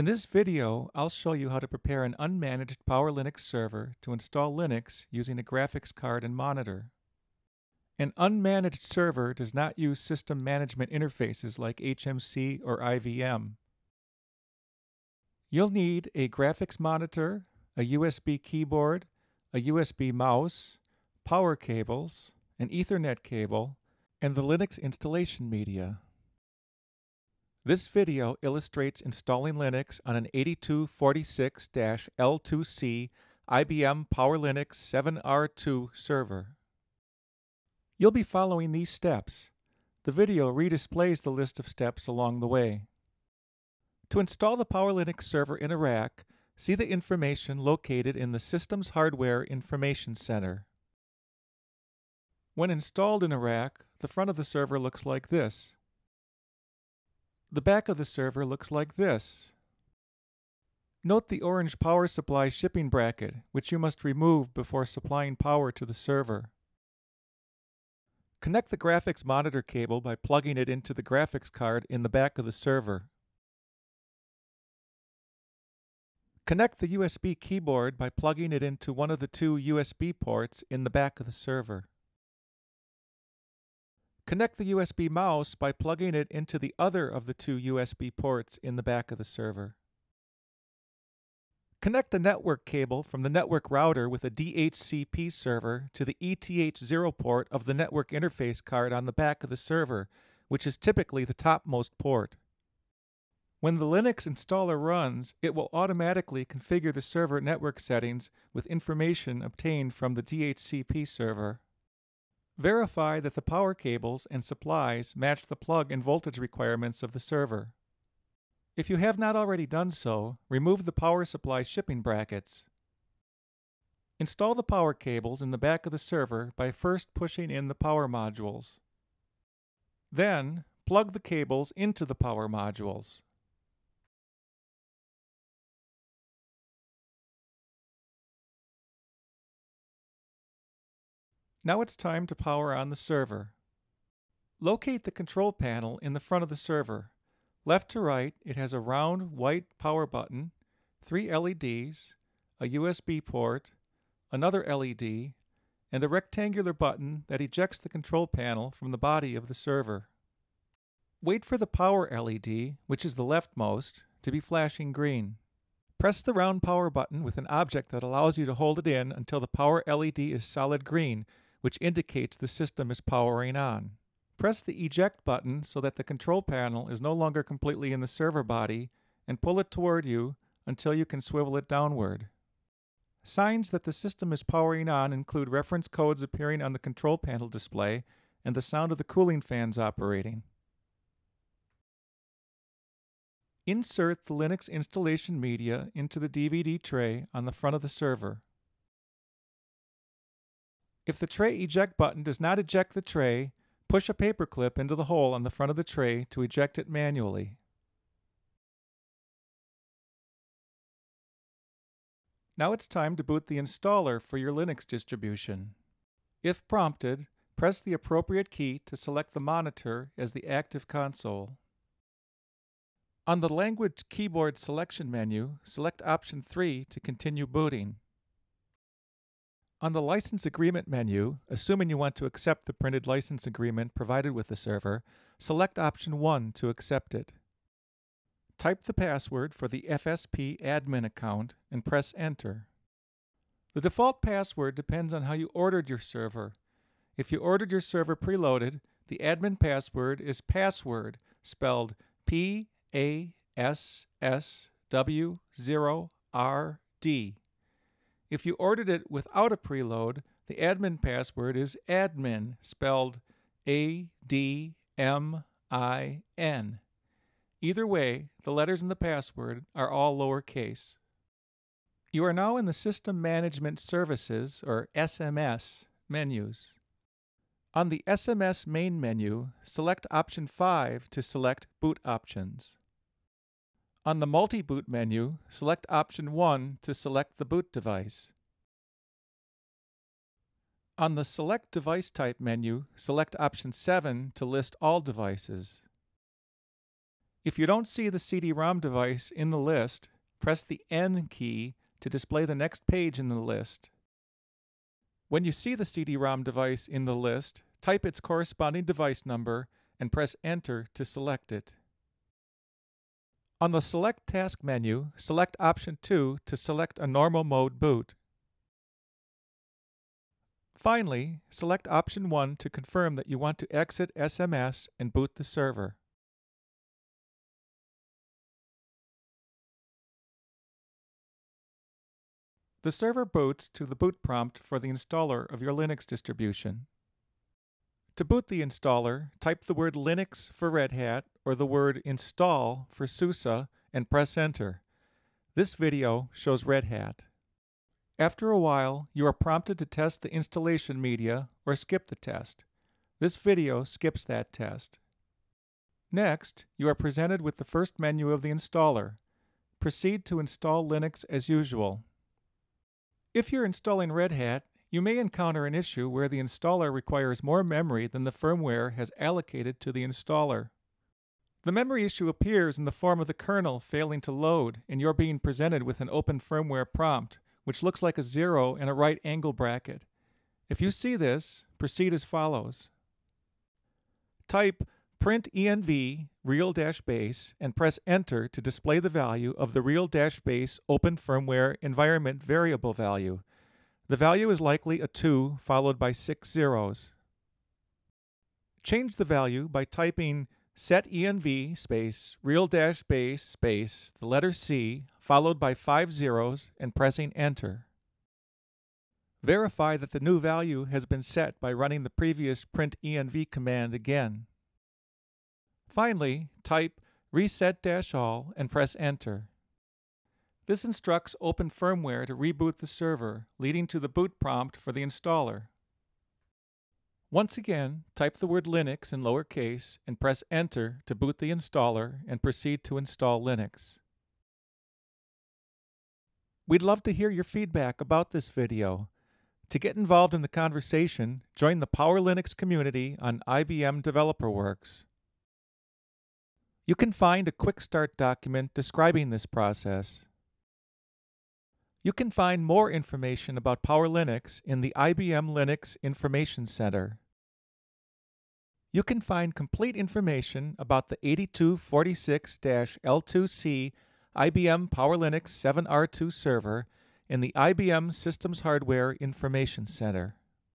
In this video, I'll show you how to prepare an unmanaged PowerLinux server to install Linux using a graphics card and monitor. An unmanaged server does not use system management interfaces like HMC or IVM. You'll need a graphics monitor, a USB keyboard, a USB mouse, power cables, an Ethernet cable, and the Linux installation media. This video illustrates installing Linux on an 8246-L2C IBM PowerLinux 7R2 server. You'll be following these steps. The video redisplays the list of steps along the way. To install the PowerLinux server in a rack, see the information located in the Systems Hardware Information Center. When installed in a rack, the front of the server looks like this. The back of the server looks like this. Note the orange power supply shipping bracket, which you must remove before supplying power to the server. Connect the graphics monitor cable by plugging it into the graphics card in the back of the server. Connect the USB keyboard by plugging it into one of the two USB ports in the back of the server. Connect the USB mouse by plugging it into the other of the two USB ports in the back of the server. Connect the network cable from the network router with a DHCP server to the eth0 port of the network interface card on the back of the server, which is typically the topmost port. When the Linux installer runs, it will automatically configure the server network settings with information obtained from the DHCP server. Verify that the power cables and supplies match the plug and voltage requirements of the server. If you have not already done so, remove the power supply shipping brackets. Install the power cables in the back of the server by first pushing in the power modules. Then, plug the cables into the power modules. Now it's time to power on the server. Locate the control panel in the front of the server. Left to right, it has a round white power button, 3 LEDs, a USB port, another LED, and a rectangular button that ejects the control panel from the body of the server. Wait for the power LED, which is the leftmost, to be flashing green. Press the round power button with an object that allows you to hold it in until the power LED is solid green, which indicates the system is powering on. Press the eject button so that the control panel is no longer completely in the server body, and pull it toward you until you can swivel it downward. Signs that the system is powering on include reference codes appearing on the control panel display and the sound of the cooling fans operating. Insert the Linux installation media into the DVD tray on the front of the server. If the tray eject button does not eject the tray, push a paperclip into the hole on the front of the tray to eject it manually. Now it's time to boot the installer for your Linux distribution. If prompted, press the appropriate key to select the monitor as the active console. On the language keyboard selection menu, select option 3 to continue booting. On the License Agreement menu, assuming you want to accept the printed license agreement provided with the server, select option 1 to accept it. Type the password for the FSP admin account and press Enter. The default password depends on how you ordered your server. If you ordered your server preloaded, the admin password is password, spelled PASSW0RD. If you ordered it without a preload, the admin password is admin, spelled ADMIN. Either way, the letters in the password are all lowercase. You are now in the System Management Services, or SMS, menus. On the SMS main menu, select option 5 to select boot options. On the multi-boot menu, select option 1 to select the boot device. On the select device type menu, select option 7 to list all devices. If you don't see the CD-ROM device in the list, press the N key to display the next page in the list. When you see the CD-ROM device in the list, type its corresponding device number and press Enter to select it. On the Select Task menu, select Option 2 to select a normal mode boot. Finally, select Option 1 to confirm that you want to exit SMS and boot the server. The server boots to the boot prompt for the installer of your Linux distribution. To boot the installer, type the word Linux for Red Hat or the word install for SUSE and press Enter. This video shows Red Hat. After a while, you are prompted to test the installation media or skip the test. This video skips that test. Next, you are presented with the first menu of the installer. Proceed to install Linux as usual. If you're installing Red Hat, you may encounter an issue where the installer requires more memory than the firmware has allocated to the installer. The memory issue appears in the form of the kernel failing to load and you're being presented with an Open Firmware prompt, which looks like a 0 and a right angle bracket. If you see this, proceed as follows. Type printenv real-base and press Enter to display the value of the real-base Open Firmware environment variable value. The value is likely a 2 followed by 6 zeros. Change the value by typing set env real-base the letter C followed by 5 zeros and pressing Enter. Verify that the new value has been set by running the previous printenv command again. Finally, type reset-all and press Enter. This instructs Open Firmware to reboot the server, leading to the boot prompt for the installer. Once again, type the word Linux in lowercase and press Enter to boot the installer and proceed to install Linux. We'd love to hear your feedback about this video. To get involved in the conversation, join the PowerLinux community on IBM DeveloperWorks. You can find a quick start document describing this process. You can find more information about PowerLinux in the IBM Linux Information Center. You can find complete information about the 8246-L2C IBM PowerLinux 7R2 server in the IBM Systems Hardware Information Center.